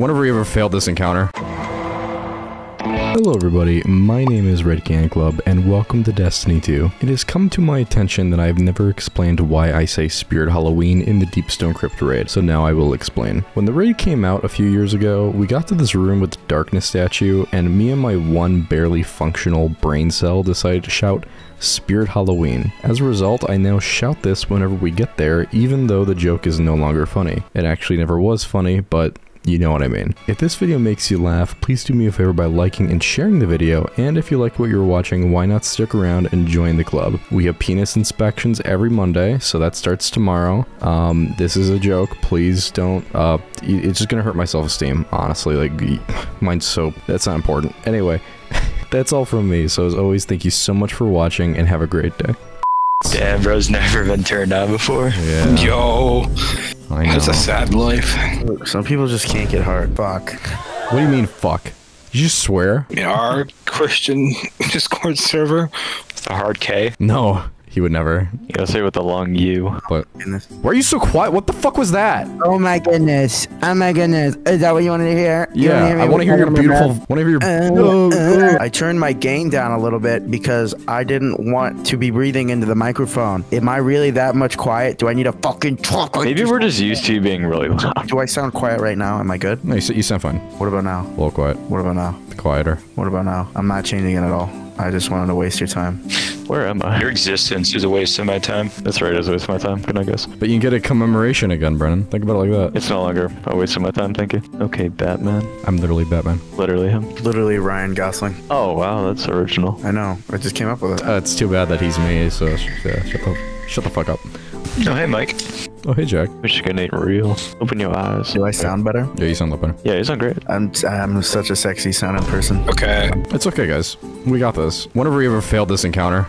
Whenever we ever failed this encounter. Hello everybody, my name is Red Can Club, and welcome to Destiny 2. It has come to my attention that I have never explained why I say Spirit Halloween in the Deep Stone Crypt raid, so now I will explain. When the raid came out a few years ago, we got to this room with the darkness statue, and me and my one barely functional brain cell decided to shout, Spirit Halloween. As a result, I now shout this whenever we get there, even though the joke is no longer funny. It actually never was funny, but... you know what I mean. If this video makes you laugh, please do me a favor by liking and sharing the video, and if you like what you're watching, why not stick around and join the club. We have penis inspections every Monday, so that starts tomorrow. This is a joke, please don't, it's just gonna hurt my self-esteem, honestly, like, mine's so, that's not important. Anyway, that's all from me, so as always, thank you so much for watching, and have a great day. Damn, bro's never been turned on before. Yeah. Yo! That's a sad life. Look, some people just can't get hard. Fuck. What do you mean, fuck? Did you just swear? In our Christian Discord server, it's a hard K. No, he would never. You gotta say with the long U. What? Why are you so quiet? What the fuck was that? Oh my goodness. Oh my goodness. Is that what you wanted to hear? Yeah, I want to hear your beautiful... I turned my gain down a little bit because I didn't want to be breathing into the microphone. Am I really that much quiet? Do I need a fucking talk? Maybe we're just used to you being really loud. Do I sound quiet right now? Am I good? No, you sound fine. What about now? A little quiet. What about now? Quieter. What about now? I'm not changing it at all. I just wanted to waste your time. Where am I? Your existence is a waste of my time. That's right, it was a waste of my time, I guess. But you can get a commemoration again, Brennan. Think about it like that. It's no longer a waste of my time, thank you. Okay, Batman. I'm literally Batman. Literally him. Literally Ryan Gosling. Oh, wow, that's original. I know. I just came up with it. It's too bad that he's me, so yeah, shut the fuck up. Oh, hey, Mike. Oh, hey, Jack. Wish you could ain't real. Open your eyes. Do I sound better? Yeah, you sound a lot better. Yeah, you sound great. I'm such a sexy sounding person. Okay. It's okay, guys. We got this. Whenever we ever failed this encounter.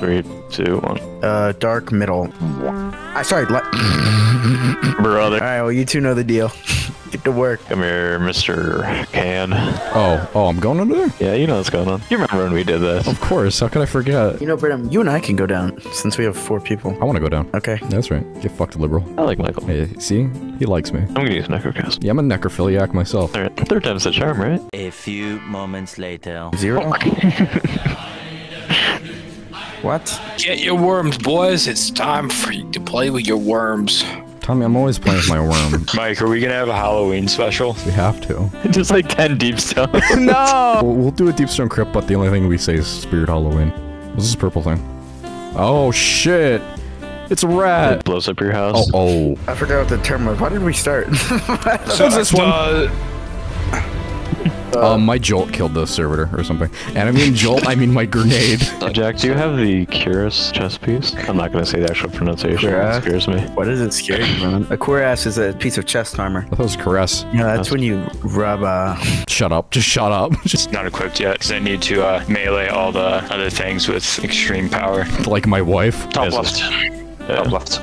Three, two, one. Dark middle. Sorry, light. Brother. All right, well, you two know the deal. Get to work. Come here, Mr. Can. Oh, I'm going under there? Yeah, you know what's going on. You remember when we did this? Of course, how could I forget? You know, Brennan, you and I can go down, since we have 4 people. I want to go down. Okay. That's right. Get fucked, liberal. I like Michael. Hey, see? He likes me. I'm gonna use Necrocast. Yeah, I'm a necrophiliac myself. Alright, 3rd time's the charm, right? A few moments later. 0? What? Get your worms, boys. It's time for you to play with your worms. Tommy, I'm always playing with my worm. Mike, are we gonna have a Halloween special? We have to. Just like 10 Deep Stones. No! We'll do a Deep Stone Crypt, but the only thing we say is Spirit Halloween. What's this purple thing? Oh, shit! It's a rat! It blows up your house. Oh. I forgot what the term was. Why did we start? So this one. My jolt killed the servitor or something. And I mean jolt, I mean my grenade. Jack, do you have the cuirass chest piece? I'm not gonna say the actual pronunciation. It scares me. What does it scare you, man? A cuirass is a piece of chest armor. I thought it was cuirass. Yeah, that's when you rub Shut up. Just shut up. Just not equipped yet, because I need to melee all the other things with extreme power. Like my wife. Top left. Yeah. Top left.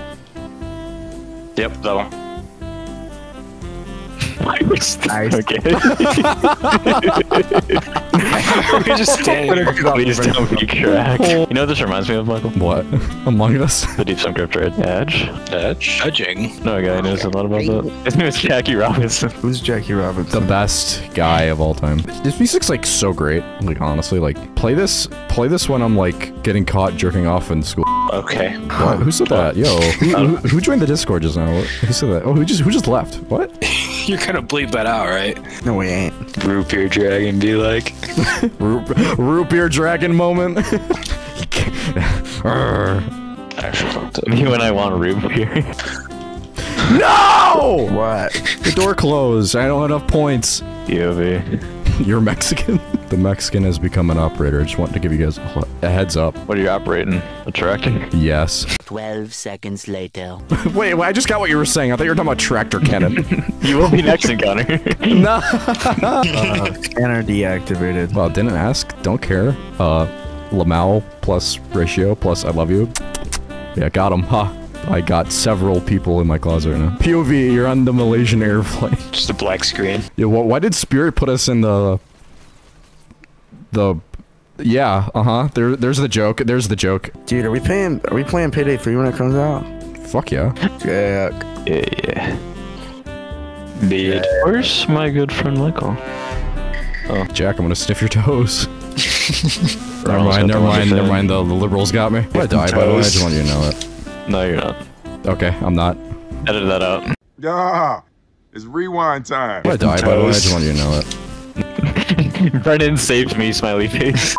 Yep, that one. Nice. Okay. We just stand there. Please don't be cracked. You know what this reminds me of, Michael? What? Among Us? The Deep Stone Crypt raid. Edge? Edging? No, a guy knows a lot about that. His name is Jackie Robinson. Who's Jackie Robinson? The best guy of all time. This music's, like, so great. Like, honestly, like, play this when I'm, like, getting caught jerking off in school. Okay. What? Who said that? Yo. Who joined the Discord just now? Who said that? Oh, who just left? What? You're gonna bleep that out, right? No, we ain't. Root beer dragon, be like. root beer dragon moment. I actually fucked up. You and I want root beer. No! What? The door closed. I don't have enough points. DOV. You're Mexican. The Mexican has become an operator. I just wanted to give you guys a heads up. What are you operating? A tractor? Yes. 12 seconds later. Wait, I just got what you were saying. I thought you were talking about tractor cannon. You will be next encounter. No. Scanner deactivated. Well, didn't ask. Don't care. Lamau plus ratio plus I love you. Yeah, got him. Huh. I got several people in my closet right now. POV, you're on the Malaysian airplane. Just a black screen. Yeah, well, why did Spirit put us in the... Yeah, there's the joke. There's the joke. Dude, are we playing Payday 3 when it comes out? Fuck yeah. Yeah. Yeah. Dude, where's my good friend Michael? Oh, Jack, I'm gonna sniff your toes. never mind. The liberals got me. I died, by the way. I just want you to know it. No, you're not. Okay, I'm not. Edit that out. Ah, it's rewind time. I died, by the way. I just want you to know it. Brennan saved me, smiley face.